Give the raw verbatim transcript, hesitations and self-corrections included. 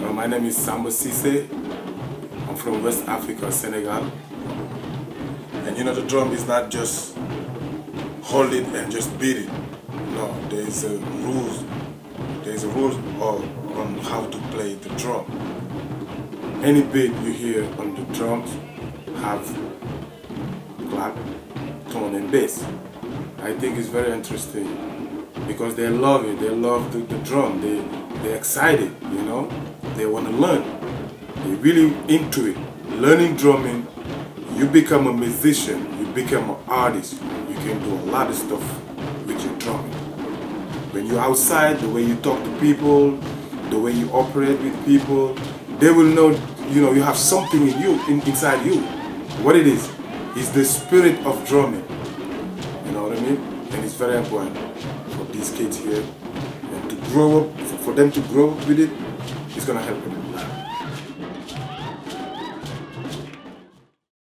No, my name is Samba Sissé. I'm from West Africa, Senegal. And you know, the drum is not just hold it and just beat it. No, there is a rules. There is a rule on how to play the drum. Any beat you hear on the drums have clap, tone, and bass. I think it's very interesting because they love it. They love the, the drum. They they're excited. You know, they want to learn. They're really into it. Learning drumming, you become a musician. You become an artist. You can do a lot of stuff with your drumming. When you're outside, the way you talk to people, the way you operate with people, they will know, you know, you have something in you, in, inside you. What it is, is the spirit of drumming. You know what I mean? And it's very important for these kids here and to grow up, for them to grow up with it, it's gonna help them.